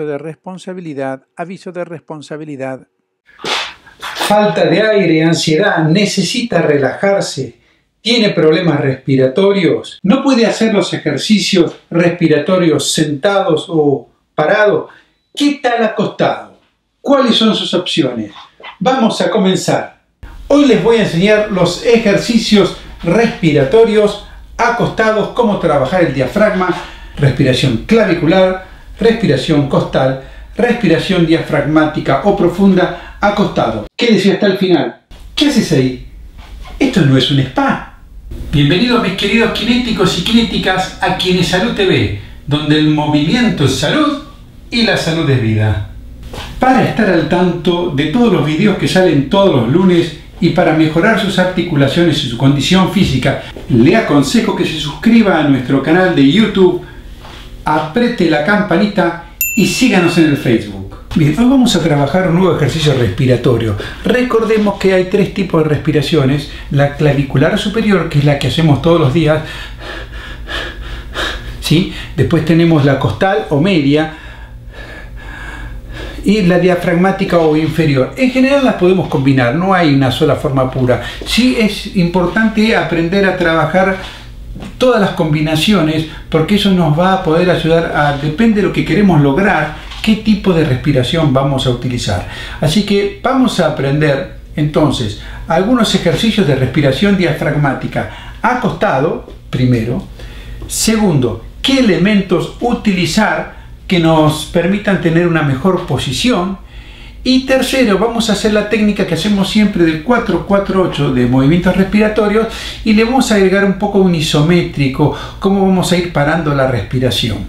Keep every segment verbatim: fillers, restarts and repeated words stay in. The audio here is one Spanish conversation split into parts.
aviso de responsabilidad, aviso de responsabilidad. Falta de aire, ansiedad, necesita relajarse, tiene problemas respiratorios, no puede hacer los ejercicios respiratorios sentados o parados. ¿Qué tal acostado? ¿Cuáles son sus opciones? Vamos a comenzar. Hoy les voy a enseñar los ejercicios respiratorios acostados, cómo trabajar el diafragma, respiración clavicular, respiración costal, respiración diafragmática o profunda acostado. Quédese hasta el final. ¿Qué haces ahí? Esto no es un spa. Bienvenidos mis queridos kinéticos y kinéticas a KineSalud T V, donde el movimiento es salud y la salud es vida. Para estar al tanto de todos los videos que salen todos los lunes y para mejorar sus articulaciones y su condición física, le aconsejo que se suscriba a nuestro canal de YouTube, apriete la campanita y síganos en el Facebook. Bien, hoy vamos a trabajar un nuevo ejercicio respiratorio. Recordemos que hay tres tipos de respiraciones: la clavicular superior, que es la que hacemos todos los días, ¿sí? Después tenemos la costal o media y la diafragmática o inferior. En general las podemos combinar, no hay una sola forma pura. Sí es importante aprender a trabajar todas las combinaciones, porque eso nos va a poder ayudar a, depende de lo que queremos lograr, qué tipo de respiración vamos a utilizar. Así que vamos a aprender entonces algunos ejercicios de respiración diafragmática acostado, primero. Segundo, qué elementos utilizar que nos permitan tener una mejor posición. Y tercero, vamos a hacer la técnica que hacemos siempre del cuatro cuatro ocho de movimientos respiratorios y le vamos a agregar un poco un isométrico, cómo vamos a ir parando la respiración.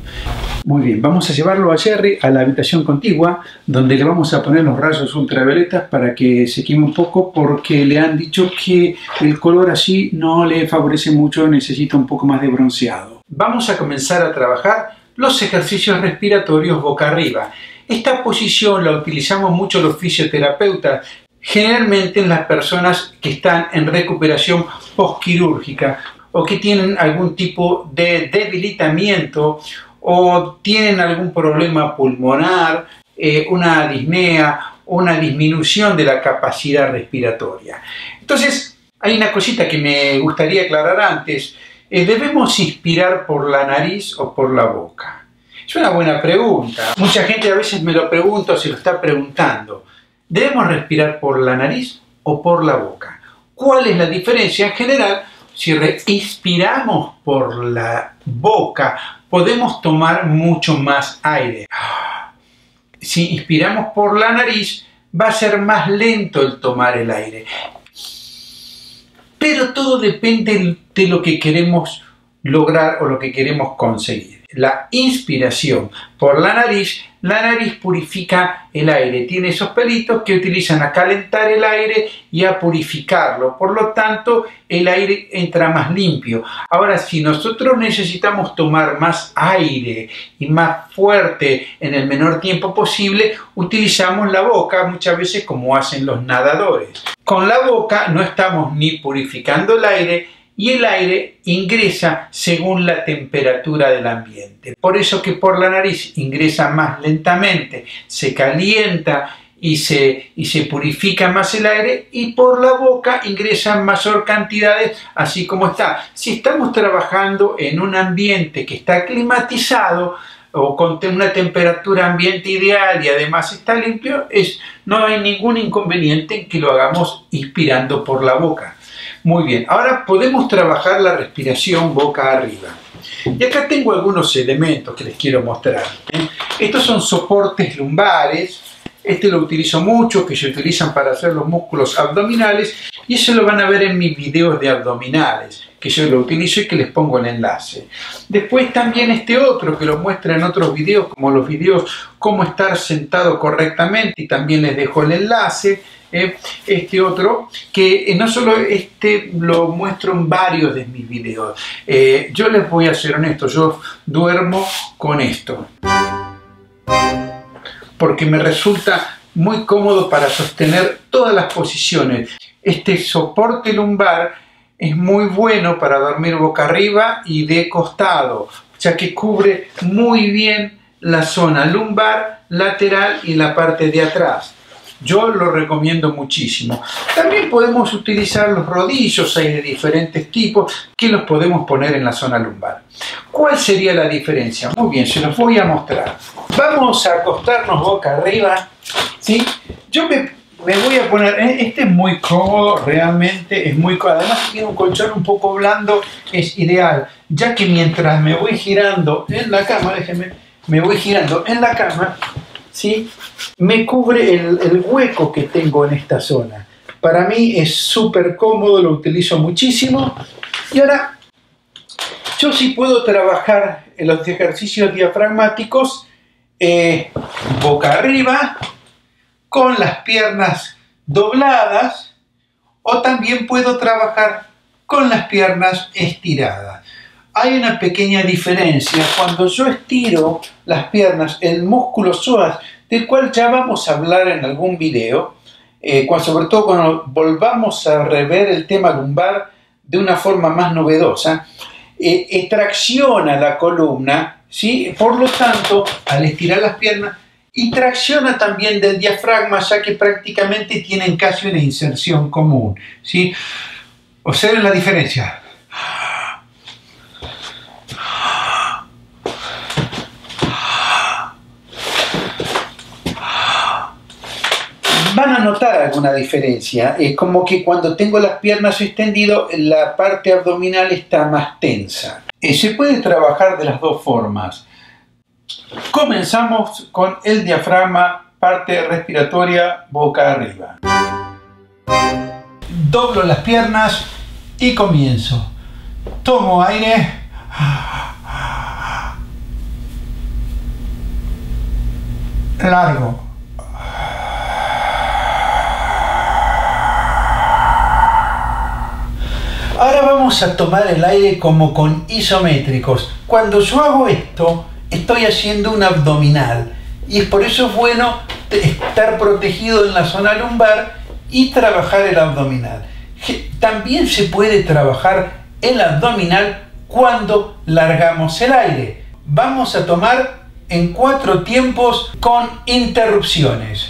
Muy bien, vamos a llevarlo a Jerry a la habitación contigua, donde le vamos a poner los rayos ultravioletas para que se queme un poco, porque le han dicho que el color así no le favorece mucho, necesita un poco más de bronceado. Vamos a comenzar a trabajar los ejercicios respiratorios boca arriba. Esta posición la utilizamos mucho los fisioterapeutas, generalmente en las personas que están en recuperación postquirúrgica o que tienen algún tipo de debilitamiento o tienen algún problema pulmonar, eh, una adisnea, una disminución de la capacidad respiratoria. Entonces, hay una cosita que me gustaría aclarar antes. Eh, ¿Debemos inspirar por la nariz o por la boca? Es una buena pregunta. Mucha gente a veces me lo pregunta o se lo está preguntando. ¿Debemos respirar por la nariz o por la boca? ¿Cuál es la diferencia? En general, si inspiramos por la boca, podemos tomar mucho más aire. Si inspiramos por la nariz, va a ser más lento el tomar el aire. Pero todo depende de lo que queremos lograr o lo que queremos conseguir. La inspiración por la nariz, la nariz purifica el aire, tiene esos pelitos que utilizan a calentar el aire y a purificarlo, por lo tanto el aire entra más limpio. Ahora, si nosotros necesitamos tomar más aire y más fuerte en el menor tiempo posible, utilizamos la boca muchas veces como hacen los nadadores. Con la boca no estamos ni purificando el aire, y el aire ingresa según la temperatura del ambiente. Por eso que por la nariz ingresa más lentamente, se calienta y se, y se purifica más el aire, y por la boca ingresan mayor cantidades así como está. Si estamos trabajando en un ambiente que está climatizado o con una temperatura ambiente ideal y además está limpio, es, no hay ningún inconveniente en que lo hagamos inspirando por la boca. Muy bien, ahora podemos trabajar la respiración boca arriba. Y acá tengo algunos elementos que les quiero mostrar. Estos son soportes lumbares. Este lo utilizo mucho, que se utilizan para hacer los músculos abdominales. Y eso lo van a ver en mis videos de abdominales, que yo lo utilizo y que les pongo el enlace. Después también este otro, que lo muestra en otros videos, como los videos cómo estar sentado correctamente. Y también les dejo el enlace. Este otro, que no solo este lo muestro en varios de mis videos. Eh, yo les voy a ser honesto, yo duermo con esto, porque me resulta muy cómodo para sostener todas las posiciones. Este soporte lumbar es muy bueno para dormir boca arriba y de costado, ya que cubre muy bien la zona lumbar, lateral y la parte de atrás. Yo lo recomiendo muchísimo. También podemos utilizar los rodillos, hay de diferentes tipos, que los podemos poner en la zona lumbar. ¿Cuál sería la diferencia? Muy bien, se los voy a mostrar. Vamos a acostarnos boca arriba, ¿sí? Yo me, me voy a poner, este es muy cómodo, realmente es muy cómodo. Además tiene un colchón un poco blando, es ideal, ya que mientras me voy girando en la cama, déjenme, me voy girando en la cama, ¿sí? Me cubre el, el hueco que tengo en esta zona. Para mí es súper cómodo, lo utilizo muchísimo. Y ahora, yo sí puedo trabajar en los ejercicios diafragmáticos eh, boca arriba, con las piernas dobladas, o también puedo trabajar con las piernas estiradas. Hay una pequeña diferencia. Cuando yo estiro las piernas, el músculo psoas, del cual ya vamos a hablar en algún video, eh, cuando, sobre todo cuando volvamos a rever el tema lumbar de una forma más novedosa, eh, extracciona la columna, ¿sí? Por lo tanto, al estirar las piernas, y tracciona también del diafragma, ya que prácticamente tienen casi una inserción común, ¿sí? Observen la diferencia. Van a notar alguna diferencia, es como que cuando tengo las piernas extendidas, la parte abdominal está más tensa. Se puede trabajar de las dos formas. Comenzamos con el diafragma, parte respiratoria, boca arriba. Doblo las piernas y comienzo. Tomo aire. Largo. Ahora vamos a tomar el aire como con isométricos. Cuando yo hago esto, estoy haciendo un abdominal. Y por eso es bueno estar protegido en la zona lumbar y trabajar el abdominal. También se puede trabajar el abdominal cuando largamos el aire. Vamos a tomar en cuatro tiempos con interrupciones.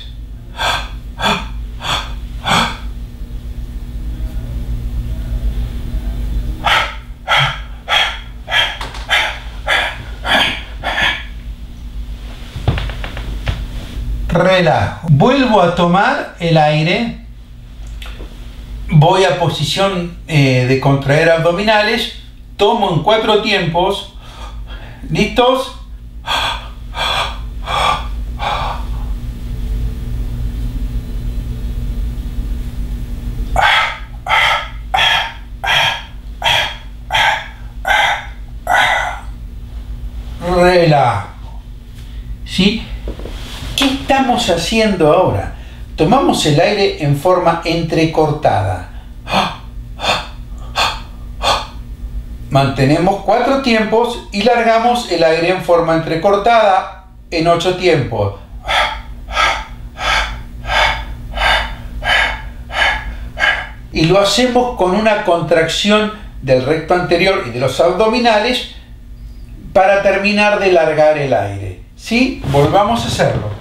Relajo. Vuelvo a tomar el aire. Voy a posición eh, de contraer abdominales. Tomo en cuatro tiempos. ¿Listos? Relajo. ¿Sí? ¿Qué estamos haciendo ahora? Tomamos el aire en forma entrecortada. Mantenemos cuatro tiempos y largamos el aire en forma entrecortada en ocho tiempos. Y lo hacemos con una contracción del recto anterior y de los abdominales para terminar de largar el aire. ¿Sí? Volvamos a hacerlo.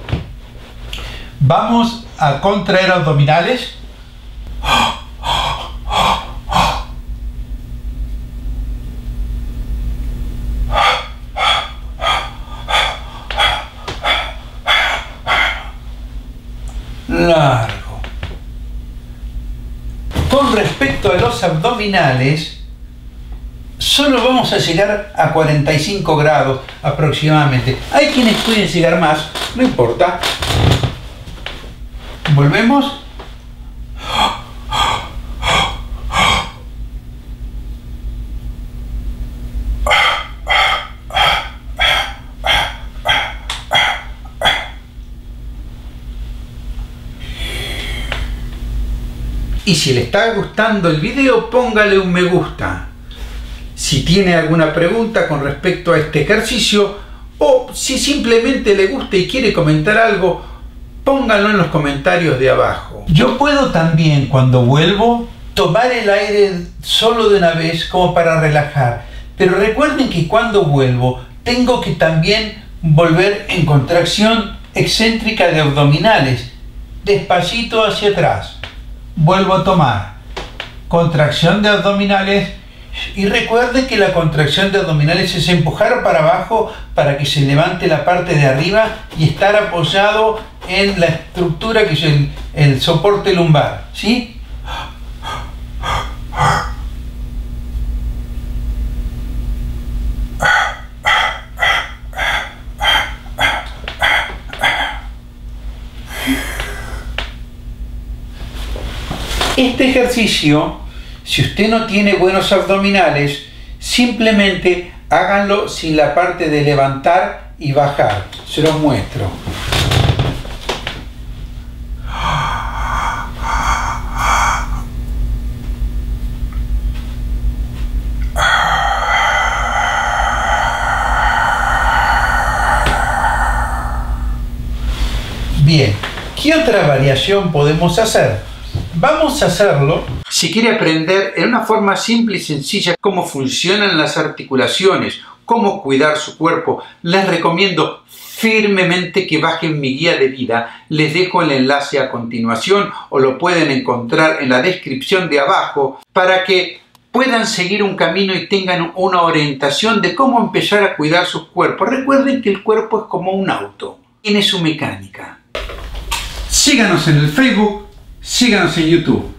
Vamos a contraer abdominales. Largo. Con respecto a los abdominales, solo vamos a llegar a cuarenta y cinco grados aproximadamente. Hay quienes pueden llegar más, no importa. Volvemos. Y si le está gustando el video, póngale un me gusta. Si tiene alguna pregunta con respecto a este ejercicio, o si simplemente le gusta y quiere comentar algo, pónganlo en los comentarios de abajo. Yo puedo también, cuando vuelvo, tomar el aire solo de una vez como para relajar. Pero recuerden que cuando vuelvo, tengo que también volver en contracción excéntrica de abdominales, despacito hacia atrás. Vuelvo a tomar contracción de abdominales, y recuerde que la contracción de abdominales es empujar para abajo para que se levante la parte de arriba y estar apoyado en la estructura que es el, el soporte lumbar, ¿sí? Este ejercicio, si usted no tiene buenos abdominales, simplemente háganlo sin la parte de levantar y bajar. Se los muestro. Bien, ¿qué otra variación podemos hacer? Vamos a hacerlo si quiere aprender en una forma simple y sencilla cómo funcionan las articulaciones, cómo cuidar su cuerpo. Les recomiendo firmemente que bajen mi guía de vida. Les dejo el enlace a continuación o lo pueden encontrar en la descripción de abajo para que puedan seguir un camino y tengan una orientación de cómo empezar a cuidar sus cuerpos. Recuerden que el cuerpo es como un auto, tiene su mecánica. Síganos en el Facebook. Síganos en YouTube.